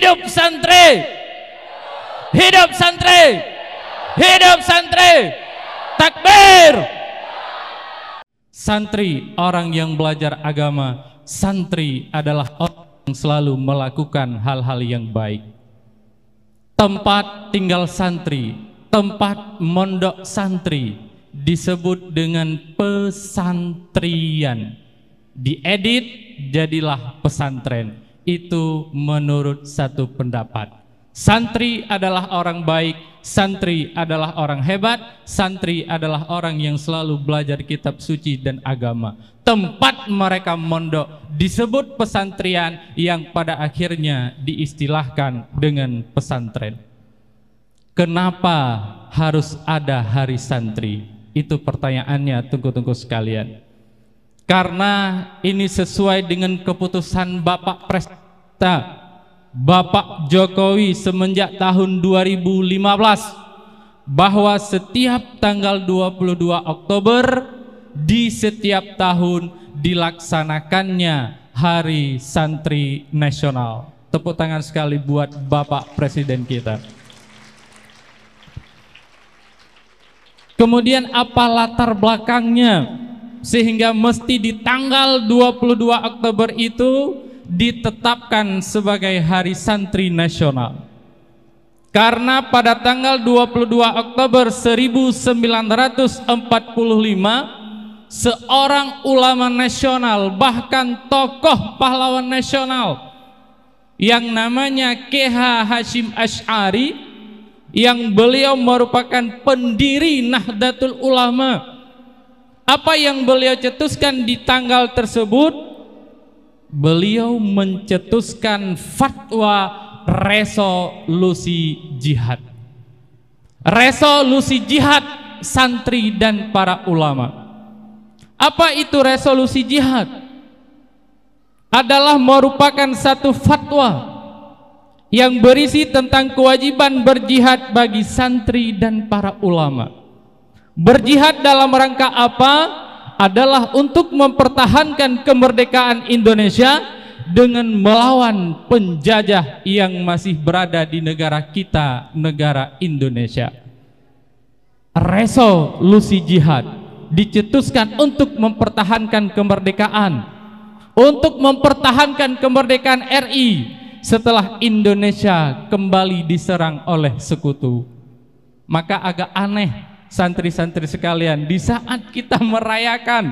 Hidup santri, hidup santri, hidup santri. Takbir. Santri orang yang belajar agama. Santri adalah orang yang selalu melakukan hal-hal yang baik. Tempat tinggal santri, tempat mondok santri disebut dengan pesantrian. Diedit jadilah pesantren. Itu menurut satu pendapat. Santri adalah orang baik, santri adalah orang hebat, santri adalah orang yang selalu belajar kitab suci dan agama. Tempat mereka mondok disebut pesantrian, yang pada akhirnya diistilahkan dengan pesantren. Kenapa harus ada hari santri? Itu pertanyaannya, tunggu-tunggu sekalian. Karena ini sesuai dengan keputusan Bapak Presiden Bapak Jokowi semenjak tahun 2015 bahwa setiap tanggal 22 Oktober di setiap tahun dilaksanakannya Hari Santri Nasional. Tepuk tangan sekali buat Bapak Presiden kita. Kemudian apa latar belakangnya sehingga mesti di tanggal 22 Oktober itu ditetapkan sebagai Hari Santri Nasional? Karena pada tanggal 22 Oktober 1945 seorang ulama nasional, bahkan tokoh pahlawan nasional yang namanya K.H. Hasyim Asy'ari, yang beliau merupakan pendiri Nahdlatul Ulama, apa yang beliau cetuskan di tanggal tersebut? Beliau mencetuskan fatwa resolusi jihad. Resolusi jihad santri dan para ulama. Apa itu resolusi jihad? Adalah merupakan satu fatwa yang berisi tentang kewajiban berjihad bagi santri dan para ulama. Berjihad dalam rangka apa? Adalah untuk mempertahankan kemerdekaan Indonesia dengan melawan penjajah yang masih berada di negara kita, negara Indonesia. Resolusi jihad dicetuskan untuk mempertahankan kemerdekaan, untuk mempertahankan kemerdekaan RI setelah Indonesia kembali diserang oleh sekutu. Maka agak aneh, santri-santri sekalian, di saat kita merayakan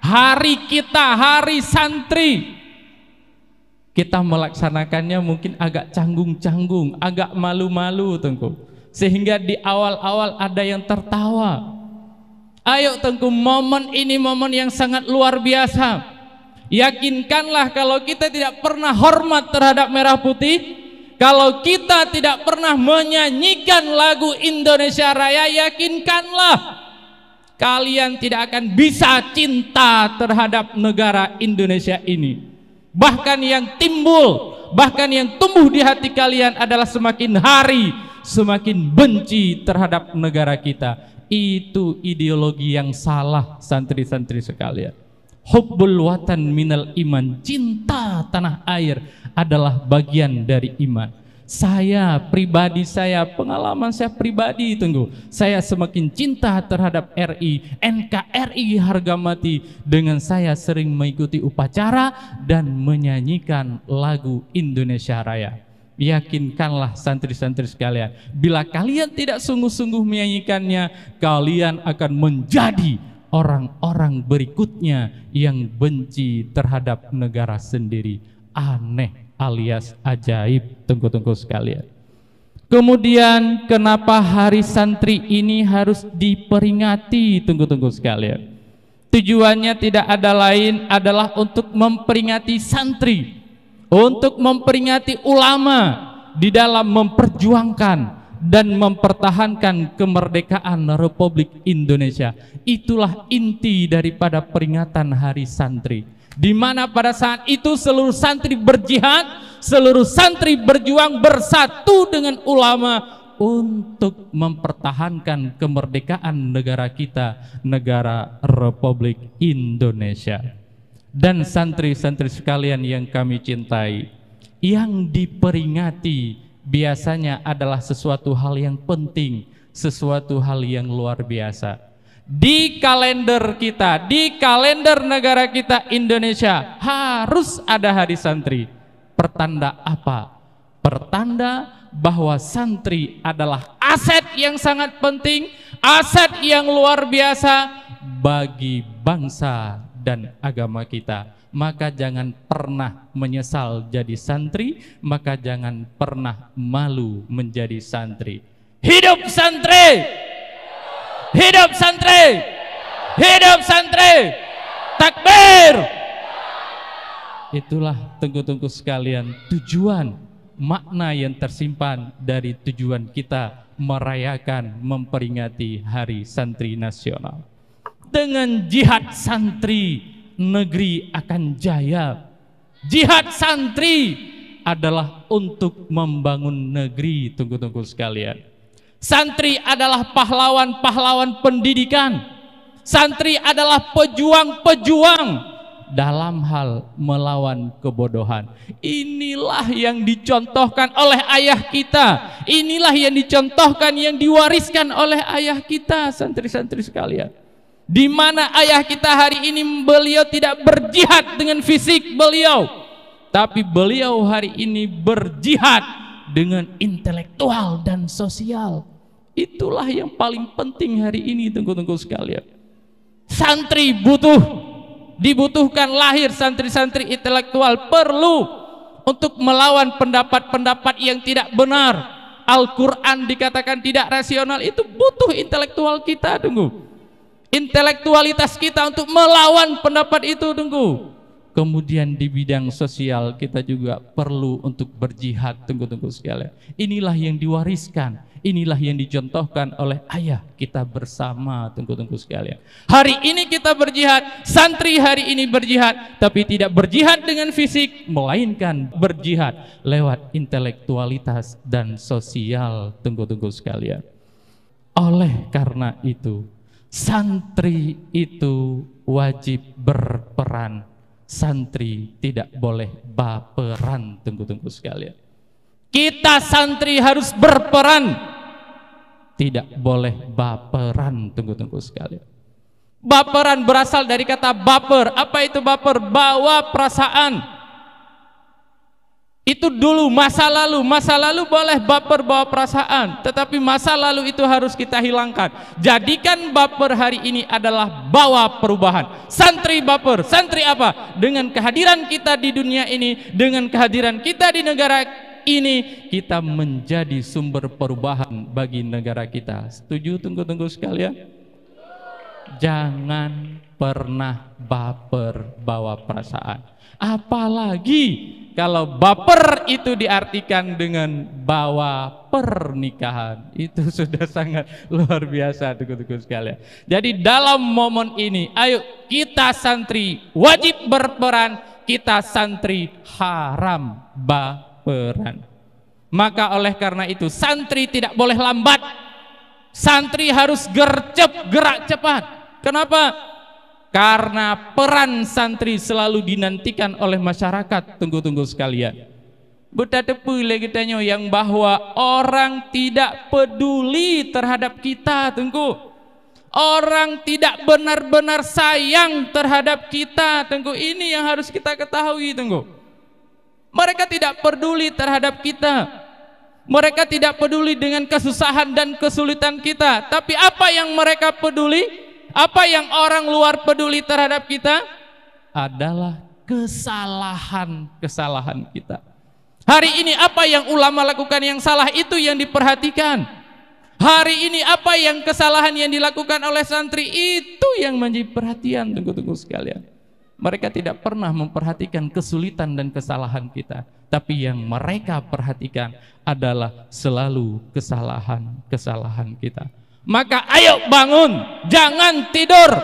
hari kita, hari santri, kita melaksanakannya mungkin agak canggung-canggung, agak malu-malu, Tengku. Sehingga di awal-awal ada yang tertawa. Ayo Tengku, momen ini momen yang sangat luar biasa. Yakinkanlah kalau kita tidak pernah hormat terhadap merah putih, kalau kita tidak pernah menyanyikan lagu Indonesia Raya, yakinkanlah kalian tidak akan bisa cinta terhadap negara Indonesia ini. Bahkan yang timbul, bahkan yang tumbuh di hati kalian adalah semakin hari semakin benci terhadap negara kita. Itu ideologi yang salah, santri-santri sekalian. Hubbul watan minal iman, cinta tanah air adalah bagian dari iman. Pengalaman saya pribadi, Tengku, saya semakin cinta terhadap RI, NKRI harga mati, dengan saya sering mengikuti upacara dan menyanyikan lagu Indonesia Raya. Yakinkanlah santri-santri sekalian, bila kalian tidak sungguh-sungguh menyanyikannya, kalian akan menjadi orang-orang berikutnya yang benci terhadap negara sendiri. Aneh alias ajaib, tunggu-tunggu sekalian. Kemudian kenapa hari santri ini harus diperingati, tunggu-tunggu sekalian? Tujuannya tidak ada lain adalah untuk memperingati santri, untuk memperingati ulama di dalam memperjuangkan dan mempertahankan kemerdekaan Republik Indonesia. Itulah inti daripada peringatan hari santri, di mana pada saat itu seluruh santri berjihad, seluruh santri berjuang bersatu dengan ulama untuk mempertahankan kemerdekaan negara kita, negara Republik Indonesia. Dan santri-santri sekalian yang kami cintai, yang diperingati biasanya adalah sesuatu hal yang penting, sesuatu hal yang luar biasa. Di kalender kita, di kalender negara kita Indonesia, harus ada hari santri. Pertanda apa? Pertanda bahwa santri adalah aset yang sangat penting, aset yang luar biasa bagi bangsa dan agama kita. Maka jangan pernah menyesal jadi santri, maka jangan pernah malu menjadi santri. Hidup santri! Hidup santri! Hidup santri! Takbir! Itulah tengku-tengku sekalian tujuan, makna yang tersimpan dari tujuan kita merayakan, memperingati Hari Santri Nasional. Dengan jihad santri, negeri akan jaya. Jihad santri adalah untuk membangun negeri, tengku-tengku sekalian. Santri adalah pahlawan-pahlawan pendidikan. Santri adalah pejuang-pejuang dalam hal melawan kebodohan. Inilah yang dicontohkan oleh ayah kita. Inilah yang dicontohkan, yang diwariskan oleh ayah kita, santri-santri sekalian. Di mana ayah kita hari ini beliau tidak berjihad dengan fisik beliau, tapi beliau hari ini berjihad dengan intelektual dan sosial. Itulah yang paling penting hari ini, tengku-tengku sekalian. Santri butuh, dibutuhkan lahir santri-santri intelektual, perlu untuk melawan pendapat-pendapat yang tidak benar. Al-Quran dikatakan tidak rasional, itu butuh intelektual kita, tunggu. Intelektualitas kita untuk melawan pendapat itu, tunggu. Kemudian di bidang sosial kita juga perlu untuk berjihad, tengku-tengku sekalian. Inilah yang diwariskan, inilah yang dicontohkan oleh ayah kita bersama, tengku-tengku sekalian. Hari ini kita berjihad, santri hari ini berjihad, tapi tidak berjihad dengan fisik, melainkan berjihad lewat intelektualitas dan sosial, tengku-tengku sekalian. Oleh karena itu, santri itu wajib berperan. Santri tidak boleh baperan, tengku-tengku sekalian. Kita santri harus berperan, tidak boleh baperan, tengku-tengku sekalian. Baperan berasal dari kata baper. Apa itu baper? Bawa perasaan. Itu dulu masa lalu. Masa lalu boleh baper, bawa perasaan, tetapi masa lalu itu harus kita hilangkan. Jadikan baper hari ini adalah bawa perubahan. Santri baper, santri apa? Dengan kehadiran kita di dunia ini, dengan kehadiran kita di negara ini, kita menjadi sumber perubahan bagi negara kita. Setuju, tengku-tengku sekalian? Jangan pernah baper, bawa perasaan. Apalagi kalau baper itu diartikan dengan bawa pernikahan, itu sudah sangat luar biasa, tengku-tengku sekalian. Jadi dalam momen ini, ayo kita santri wajib berperan. Kita santri haram baper. Maka oleh karena itu santri tidak boleh lambat. Santri harus gercep, gerak cepat. Kenapa? Karena peran santri selalu dinantikan oleh masyarakat, tengku-tengku sekalian. Betadepule gitanyo yang bahwa orang tidak peduli terhadap kita, tengku. Orang tidak benar-benar sayang terhadap kita, tengku. Ini yang harus kita ketahui, tengku. Mereka tidak peduli terhadap kita. Mereka tidak peduli dengan kesusahan dan kesulitan kita. Tapi apa yang mereka peduli, apa yang orang luar peduli terhadap kita, adalah kesalahan-kesalahan kita. Hari ini apa yang ulama lakukan yang salah, itu yang diperhatikan. Hari ini apa yang kesalahan yang dilakukan oleh santri, itu yang menjadi perhatian, tengku-tengku sekalian. Mereka tidak pernah memperhatikan kesulitan dan kesalahan kita, tapi yang mereka perhatikan adalah selalu kesalahan-kesalahan kita. Maka ayo bangun, jangan tidur.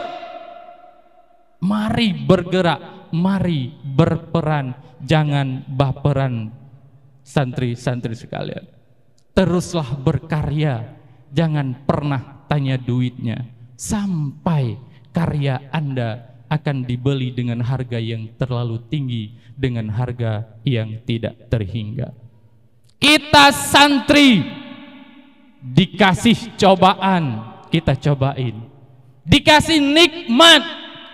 Mari bergerak, mari berperan, jangan baperan, santri-santri sekalian. Teruslah berkarya, jangan pernah tanya duitnya, sampai karya Anda akan dibeli dengan harga yang terlalu tinggi, dengan harga yang tidak terhingga. Kita santri dikasih cobaan, kita cobain. Dikasih nikmat,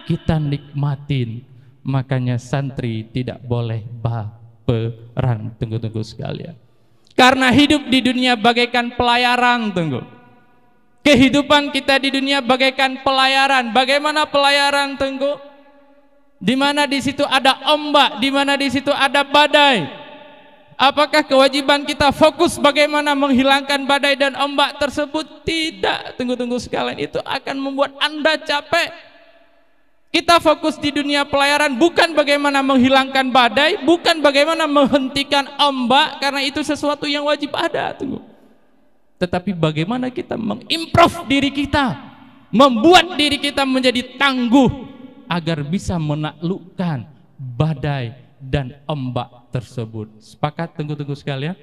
kita nikmatin. Makanya santri tidak boleh baperan, tunggu-tunggu sekalian. Karena hidup di dunia bagaikan pelayaran, tunggu. Kehidupan kita di dunia bagaikan pelayaran. Bagaimana pelayaran, Tengku? Di mana di situ ada ombak, di mana di situ ada badai. Apakah kewajiban kita fokus bagaimana menghilangkan badai dan ombak tersebut? Tidak, Tengku-tengku sekalian, itu akan membuat Anda capek. Kita fokus di dunia pelayaran bukan bagaimana menghilangkan badai, bukan bagaimana menghentikan ombak, karena itu sesuatu yang wajib ada, Tengku. Tetapi bagaimana kita mengimprove diri kita, membuat diri kita menjadi tangguh agar bisa menaklukkan badai dan ombak tersebut. Sepakat, tunggu-tunggu sekalian?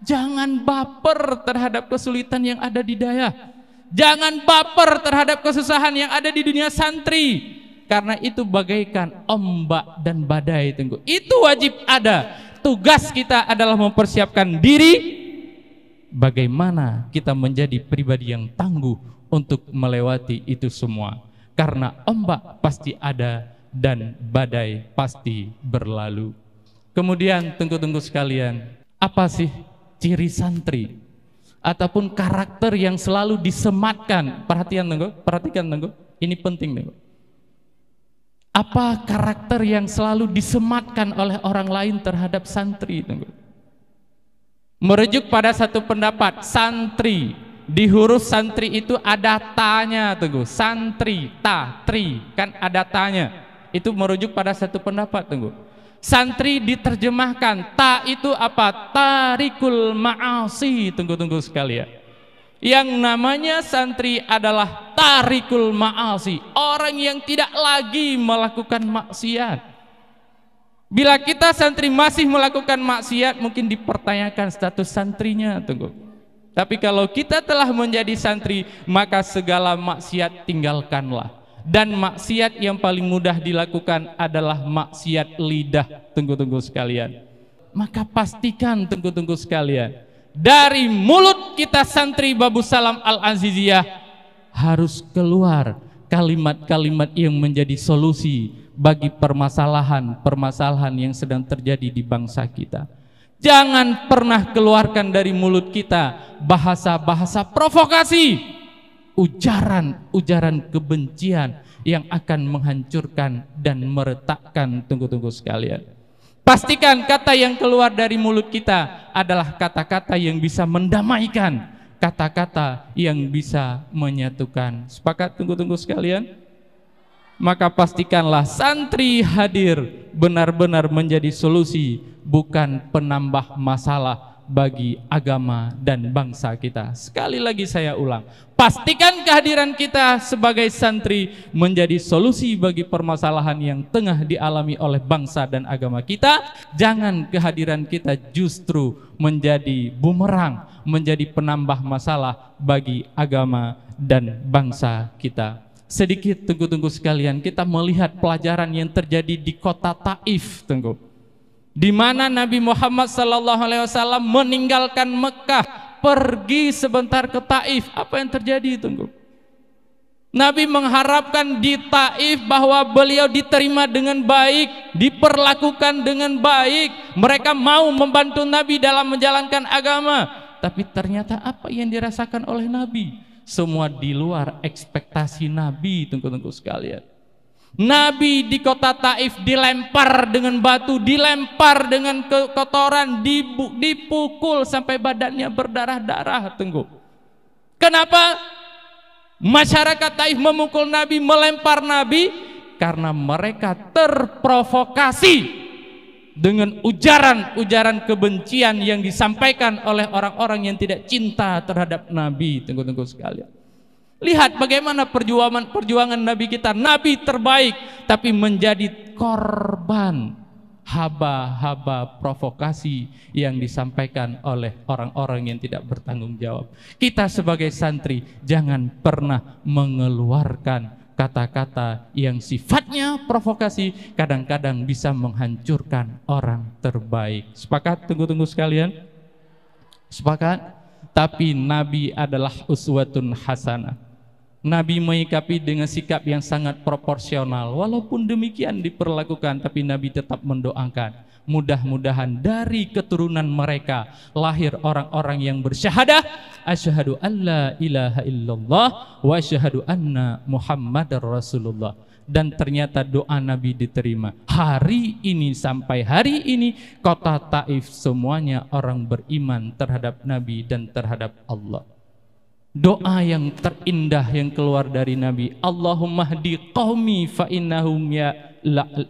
Jangan baper terhadap kesulitan yang ada di daya. Jangan baper terhadap kesusahan yang ada di dunia santri. Karena itu bagaikan ombak dan badai, Tengku. Itu wajib ada. Tugas kita adalah mempersiapkan diri. Bagaimana kita menjadi pribadi yang tangguh untuk melewati itu semua? Karena ombak pasti ada dan badai pasti berlalu. Kemudian tunggu-tunggu sekalian, apa sih ciri santri ataupun karakter yang selalu disematkan? Perhatian tunggu, perhatikan tunggu, ini penting tunggu. Apa karakter yang selalu disematkan oleh orang lain terhadap santri, tunggu? Merujuk pada satu pendapat, santri, di huruf santri itu ada tanya, tunggu. Santri, ta, tri, kan ada tanya. Itu merujuk pada satu pendapat, tunggu. Santri diterjemahkan, ta itu apa? Tarikul ma'asi, tunggu-tunggu sekalian. Yang namanya santri adalah tarikul ma'asi, orang yang tidak lagi melakukan maksiat. Bila kita santri masih melakukan maksiat, mungkin dipertanyakan status santrinya, tunggu. Tapi kalau kita telah menjadi santri, maka segala maksiat tinggalkanlah. Dan maksiat yang paling mudah dilakukan adalah maksiat lidah, tunggu-tunggu sekalian. Maka pastikan, tunggu-tunggu sekalian, dari mulut kita santri Babu Salam Al-Aziziyah harus keluar kalimat-kalimat yang menjadi solusi bagi permasalahan-permasalahan yang sedang terjadi di bangsa kita. Jangan pernah keluarkan dari mulut kita bahasa-bahasa provokasi, ujaran-ujaran kebencian yang akan menghancurkan dan meretakkan, tunggu-tunggu sekalian. Pastikan kata yang keluar dari mulut kita adalah kata-kata yang bisa mendamaikan, kata-kata yang bisa menyatukan. Sepakat, tunggu-tunggu sekalian? Maka pastikanlah santri hadir benar-benar menjadi solusi, bukan penambah masalah bagi agama dan bangsa kita. Sekali lagi saya ulang, pastikan kehadiran kita sebagai santri menjadi solusi bagi permasalahan yang tengah dialami oleh bangsa dan agama kita. Jangan kehadiran kita justru menjadi bumerang, menjadi penambah masalah bagi agama dan bangsa kita. Sedikit tunggu-tunggu sekalian, kita melihat pelajaran yang terjadi di kota Taif, tunggu. Di mana Nabi Muhammad SAW meninggalkan Mekah, pergi sebentar ke Taif. Apa yang terjadi, tunggu? Nabi mengharapkan di Taif bahwa beliau diterima dengan baik, diperlakukan dengan baik. Mereka mau membantu Nabi dalam menjalankan agama. Tapi ternyata apa yang dirasakan oleh Nabi? Semua di luar ekspektasi Nabi, tunggu-tunggu sekalian. Nabi di kota Taif dilempar dengan batu, dilempar dengan kotoran, dipukul sampai badannya berdarah-darah, tunggu. Kenapa masyarakat Taif memukul Nabi, melempar Nabi? Karena mereka terprovokasi dengan ujaran-ujaran kebencian yang disampaikan oleh orang-orang yang tidak cinta terhadap Nabi, tunggu-tunggu sekalian. Lihat bagaimana perjuangan Nabi kita, Nabi terbaik, tapi menjadi korban haba-haba provokasi yang disampaikan oleh orang-orang yang tidak bertanggung jawab. Kita sebagai santri jangan pernah mengeluarkan kata-kata yang sifatnya provokasi kadang-kadang bisa menghancurkan orang terbaik. Sepakat? Tunggu-tunggu sekalian. Sepakat? Tapi Nabi adalah uswatun hasanah. Nabi menyikapi dengan sikap yang sangat proporsional. Walaupun demikian diperlakukan, tapi Nabi tetap mendoakan, mudah-mudahan dari keturunan mereka lahir orang-orang yang bersyahadah, asyhadu alla ilaha illallah wa asyhadu anna muhammadar rasulullah. Dan ternyata doa Nabi diterima. Hari ini sampai hari ini kota Taif semuanya orang beriman terhadap Nabi dan terhadap Allah. Doa yang terindah yang keluar dari Nabi, Allahumma hdi qaumi fa innahum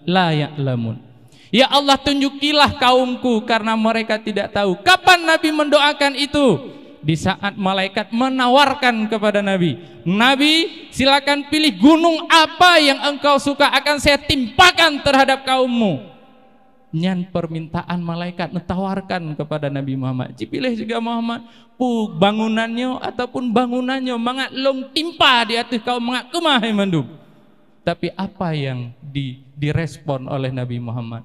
la ya'lamun. Ya Allah, tunjukilah kaumku karena mereka tidak tahu. Kapan Nabi mendoakan itu? Di saat malaikat menawarkan kepada Nabi, Nabi silakan pilih gunung apa yang engkau suka akan saya timpakan terhadap kaummu. Nyan permintaan malaikat mentawarkan kepada Nabi Muhammad. Cipilih juga Muhammad pu bangunannya ataupun bangunannya mangat long timpa di atas kaum mangat kumah mandum. Tapi apa yang direspon oleh Nabi Muhammad?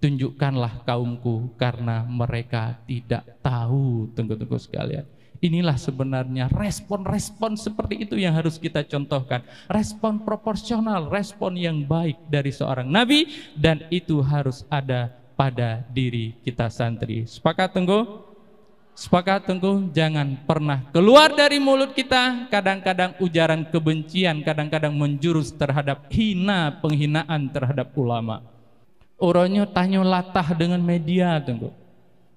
Tunjukkanlah kaumku karena mereka tidak tahu. Tunggu-tunggu sekalian. Inilah sebenarnya respon-respon seperti itu yang harus kita contohkan. Respon proporsional, respon yang baik dari seorang Nabi, dan itu harus ada pada diri kita santri. Sepakat Tengku? Sepakat Tengku? Jangan pernah keluar dari mulut kita kadang-kadang ujaran kebencian, kadang-kadang menjurus terhadap hina, penghinaan terhadap ulama. Orangnya tanya latah dengan media Tengku.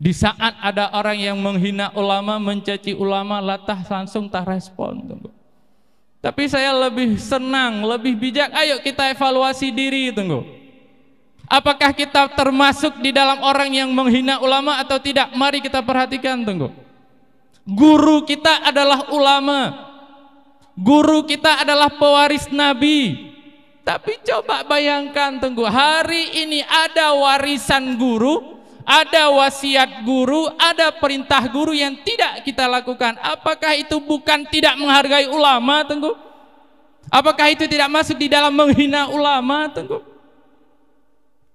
Di saat ada orang yang menghina ulama, mencaci ulama, latah langsung tak respon Tengku. Tapi saya lebih senang, lebih bijak. Ayo kita evaluasi diri Tengku. Apakah kita termasuk di dalam orang yang menghina ulama atau tidak? Mari kita perhatikan Tengku. Guru kita adalah ulama. Guru kita adalah pewaris Nabi. Tapi coba bayangkan Tengku, hari ini ada warisan guru, ada wasiat guru, ada perintah guru yang tidak kita lakukan. Apakah itu bukan tidak menghargai ulama Tengku? Apakah itu tidak masuk di dalam menghina ulama Tengku?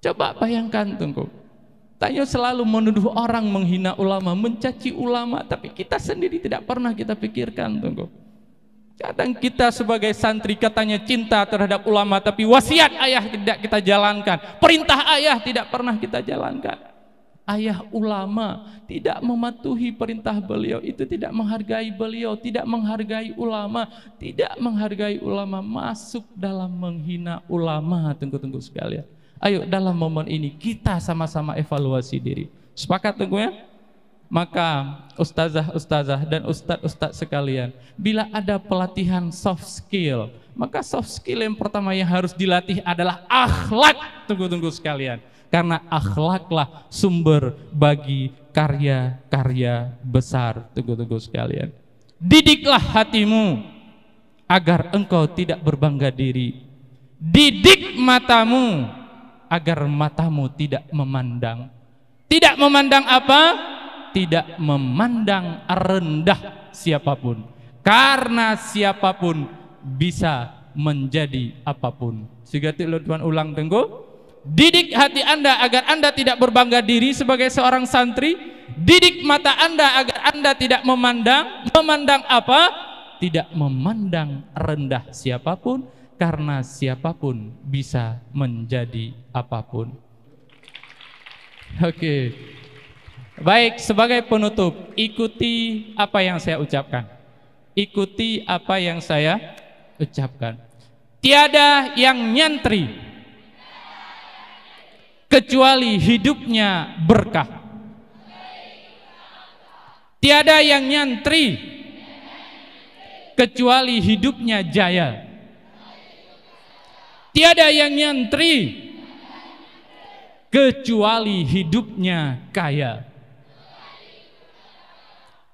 Coba bayangkan Tengku. Tanya selalu menuduh orang menghina ulama, mencaci ulama, tapi kita sendiri tidak pernah kita pikirkan Tengku. Kadang kita sebagai santri katanya cinta terhadap ulama, tapi wasiat ayah tidak kita jalankan, perintah ayah tidak pernah kita jalankan. Ayah ulama tidak mematuhi perintah beliau, itu tidak menghargai beliau, tidak menghargai ulama, tidak menghargai ulama, masuk dalam menghina ulama. Tunggu-tunggu sekalian. Ayo dalam momen ini kita sama-sama evaluasi diri. Sepakat Tengku ya? Maka ustazah-ustazah dan ustaz-ustaz sekalian, bila ada pelatihan soft skill, maka soft skill yang pertama yang harus dilatih adalah akhlak. Tunggu-tunggu sekalian. Karena akhlaklah sumber bagi karya-karya besar. Tunggu-tunggu sekalian. Didiklah hatimu agar engkau tidak berbangga diri. Didik matamu agar matamu tidak memandang. Tidak memandang apa? Tidak memandang rendah siapapun, karena siapapun bisa menjadi apapun. Sehingga tuan ulang Tengku. Didik hati Anda agar Anda tidak berbangga diri sebagai seorang santri. Didik mata Anda agar Anda tidak memandang. Memandang apa? Tidak memandang rendah siapapun, karena siapapun bisa menjadi apapun. Oke. Baik, sebagai penutup, ikuti apa yang saya ucapkan. Ikuti apa yang saya ucapkan. Tiada yang nyantri kecuali hidupnya berkah. Tiada yang nyantri kecuali hidupnya jaya. Tiada yang nyantri kecuali hidupnya kaya.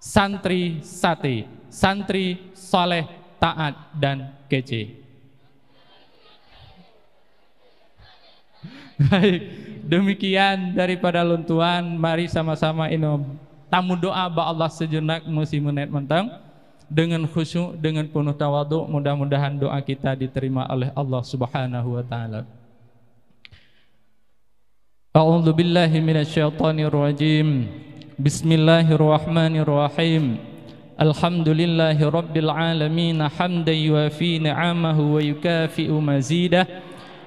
Santri sate, santri soleh, taat, dan kece. Baik, demikian daripada luntuan. Mari sama-sama tamu doa ba Allah sejenak musim menit mentang. dengan khusyuk, dengan penuh tawadhu. Mudah-mudahan doa kita diterima oleh Allah Subhanahu wa taala. A'udzu billahi minasyaitonir rajim. Bismillahirrahmanirrahim. Alhamdulillahirabbil alamin hamdan yuafi ni'amahu wa yukafi'u mazidah.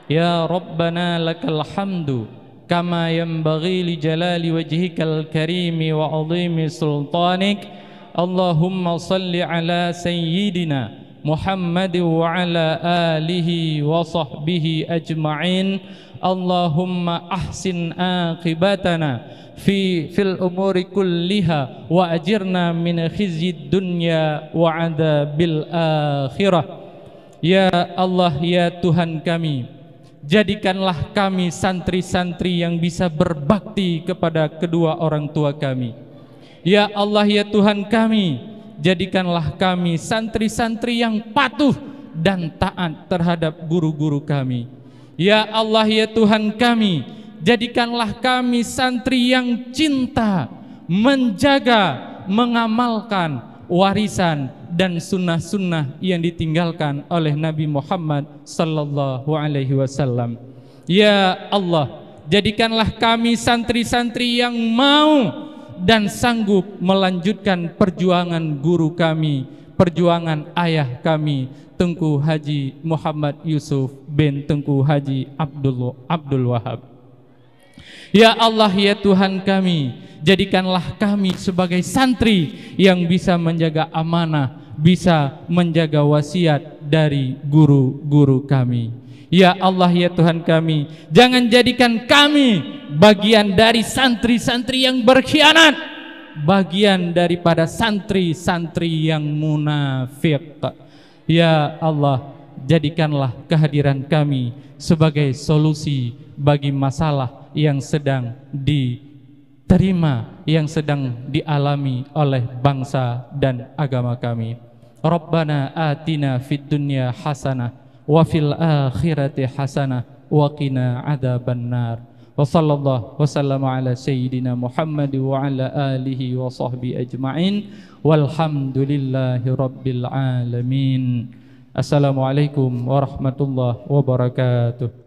Ya rabbana lakal hamdu kama yanbaghi li jalali wajhikal karimi wa 'azimi sultanik. Allahumma salli ala sayyidina Muhammad wa ala alihi wa sahbihi ajma'in. Allahumma ahsin aqibatana fil umuri kulliha wa ajirna min khizyid dunya wa adzabil akhirah. Ya Allah, ya Tuhan kami, jadikanlah kami santri-santri yang bisa berbakti kepada kedua orang tua kami. Ya Allah, ya Tuhan kami, jadikanlah kami santri-santri yang patuh dan taat terhadap guru-guru kami. Ya Allah, ya Tuhan kami, jadikanlah kami santri yang cinta, menjaga, mengamalkan warisan dan sunnah-sunnah yang ditinggalkan oleh Nabi Muhammad sallallahu alaihi wasallam. Ya Allah, jadikanlah kami santri-santri yang mau dan sanggup melanjutkan perjuangan guru kami, perjuangan ayah kami, Tengku Haji Muhammad Yusuf bin Tengku Haji Abdul Wahab. Ya Allah, ya Tuhan kami, jadikanlah kami sebagai santri yang bisa menjaga amanah, bisa menjaga wasiat dari guru-guru kami. Ya Allah, ya Tuhan kami, jangan jadikan kami bagian dari santri-santri yang berkhianat, bagian daripada santri-santri yang munafik. Ya Allah, jadikanlah kehadiran kami sebagai solusi bagi masalah yang sedang diterima, yang sedang dialami oleh bangsa dan agama kami. Rabbana atina fid dunya hasanah wa fil akhirati hasanah wa qina adzaban nar. Wa sallallahu wa sallama ala sayyidina Muhammad wa ala alihi wa sahbihi ajma'in walhamdulillahi rabbil alamin. Assalamualaikum warahmatullahi wabarakatuh.